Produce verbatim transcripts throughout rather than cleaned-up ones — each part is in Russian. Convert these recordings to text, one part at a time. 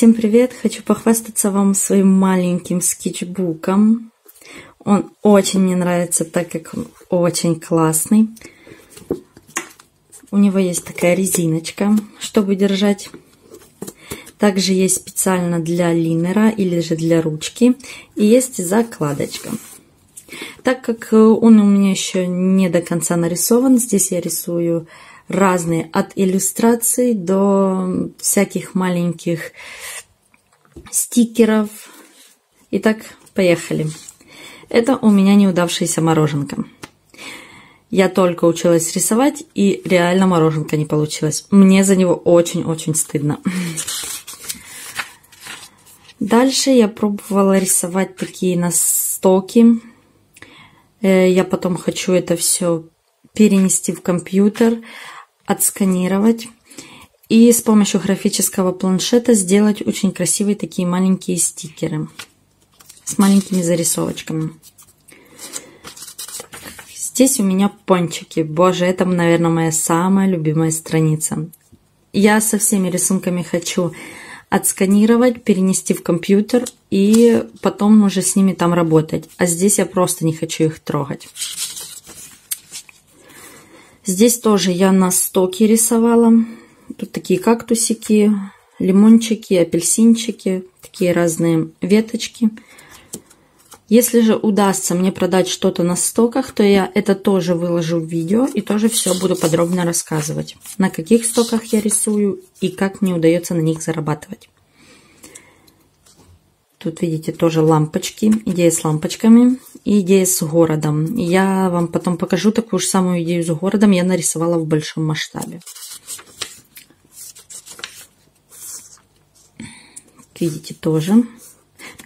Всем привет! Хочу похвастаться вам своим маленьким скетчбуком. Он очень мне нравится, так как он очень классный. У него есть такая резиночка, чтобы держать. Также есть специально для линера или же для ручки. И есть закладочка. Так как он у меня еще не до конца нарисован, здесь я рисую разные, от иллюстраций до всяких маленьких стикеров. Итак, поехали. Это у меня неудавшаяся мороженка. Я только училась рисовать, и реально мороженка не получилась. Мне за него очень-очень стыдно. Дальше я пробовала рисовать такие настоки. Я потом хочу это все перенести в компьютер, отсканировать и с помощью графического планшета сделать очень красивые такие маленькие стикеры с маленькими зарисовочками. Здесь у меня пончики. Боже, это, наверное, моя самая любимая страница. Я со всеми рисунками хочу отсканировать, перенести в компьютер и потом уже с ними там работать. А здесь я просто не хочу их трогать. Здесь тоже я на стоке рисовала. Тут такие кактусики, лимончики, апельсинчики, такие разные веточки. Если же удастся мне продать что-то на стоках, то я это тоже выложу в видео и тоже все буду подробно рассказывать, на каких стоках я рисую и как мне удается на них зарабатывать. Тут видите тоже лампочки, идея с лампочками и идея с городом. Я вам потом покажу такую же самую идею с городом, я нарисовала в большом масштабе. Видите тоже.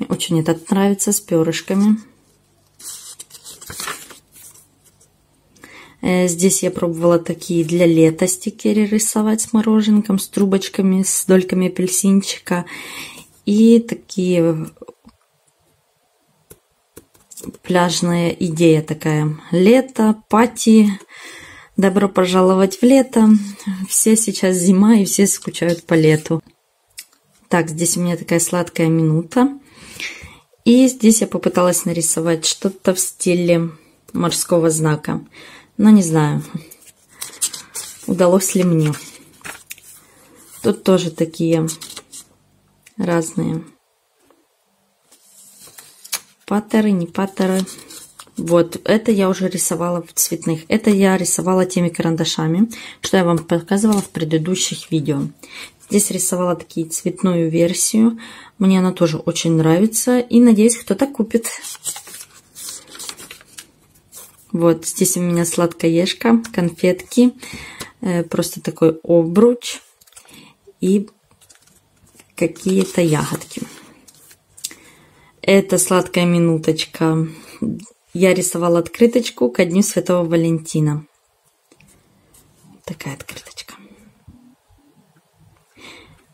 Мне очень это нравится, с перышками. Здесь я пробовала такие для лета стикеры рисовать с мороженком, с трубочками, с дольками апельсинчика. И такие пляжная идея такая. Лето, пати, добро пожаловать в лето. Все сейчас зима и все скучают по лету. Так, здесь у меня такая сладкая минута. И здесь я попыталась нарисовать что-то в стиле морского знака. Но не знаю, удалось ли мне. Тут тоже такие разные паттеры, не паттеры. Вот, это я уже рисовала в цветных. Это я рисовала теми карандашами, что я вам показывала в предыдущих видео. Здесь рисовала такие цветную версию. Мне она тоже очень нравится. И надеюсь, кто-то купит. Вот, здесь у меня сладкоежка, конфетки. Просто такой обруч. И какие-то ягодки. Это сладкая минуточка. Я рисовала открыточку ко Дню Святого Валентина. Такая открыточка.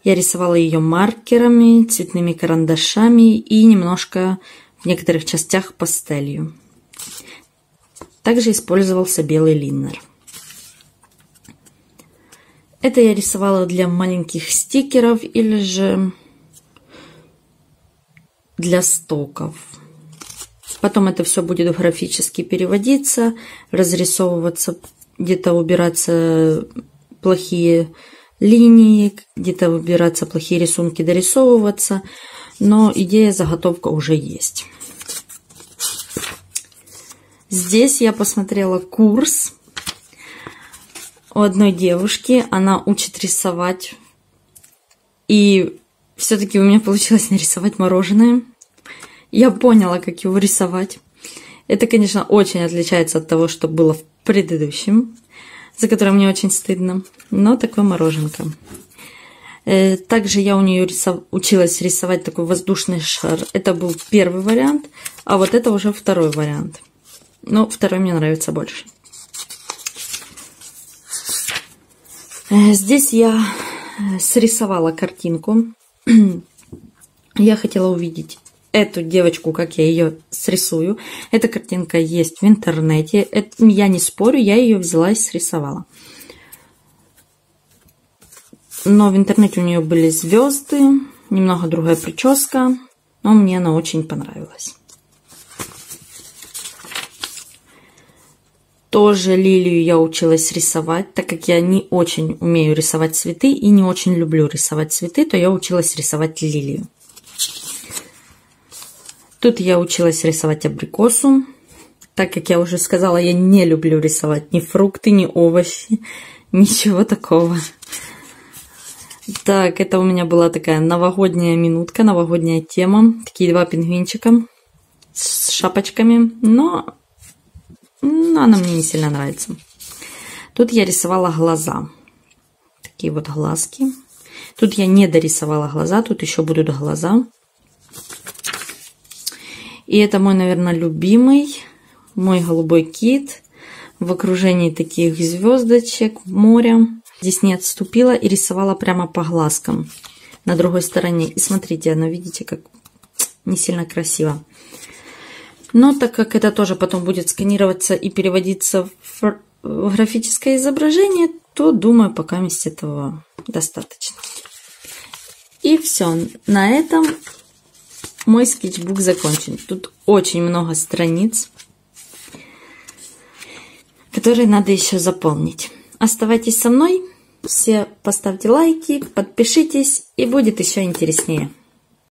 Я рисовала ее маркерами, цветными карандашами и немножко в некоторых частях пастелью. Также использовался белый линер. Это я рисовала для маленьких стикеров или же для стоков. Потом это все будет графически переводиться, разрисовываться, где-то убираться плохие линии, где-то выбираться плохие рисунки, дорисовываться. Но идея, заготовка уже есть. Здесь я посмотрела курс у одной девушки, она учит рисовать, и все-таки у меня получилось нарисовать мороженое. Я поняла, как его рисовать. Это, конечно, очень отличается от того, что было в предыдущем, за которое мне очень стыдно, но такое мороженка. Также я у нее рисов... училась рисовать такой воздушный шар. Это был первый вариант, а вот это уже второй вариант. Но второй мне нравится больше. Здесь я срисовала картинку. Я хотела увидеть эту девочку, как я ее срисую. Эта картинка есть в интернете. Это, я не спорю, я ее взяла и срисовала. Но в интернете у нее были звезды, Немного другая прическа, но мне она очень понравилась. Тоже лилию я училась рисовать, так как я не очень умею рисовать цветы и не очень люблю рисовать цветы, то я училась рисовать лилию. Тут я училась рисовать абрикосу, так как я уже сказала, я не люблю рисовать ни фрукты, ни овощи, ничего такого. Так, это у меня была такая новогодняя минутка, новогодняя тема. Такие два пингвинчика с шапочками, но... Но она мне не сильно нравится. Тут я рисовала глаза. Такие вот глазки. Тут я не дорисовала глаза. Тут еще будут глаза. И это мой, наверное, любимый. Мой голубой кит. В окружении таких звездочек, моря. Здесь не отступила и рисовала прямо по глазкам. На другой стороне. И смотрите, оно, видите, как не сильно красиво. Но так как это тоже потом будет сканироваться и переводиться в графическое изображение, то, думаю, пока вместо этого достаточно. И все. На этом мой скетчбук закончен. Тут очень много страниц, которые надо еще заполнить. Оставайтесь со мной. Все поставьте лайки, подпишитесь, и будет еще интереснее.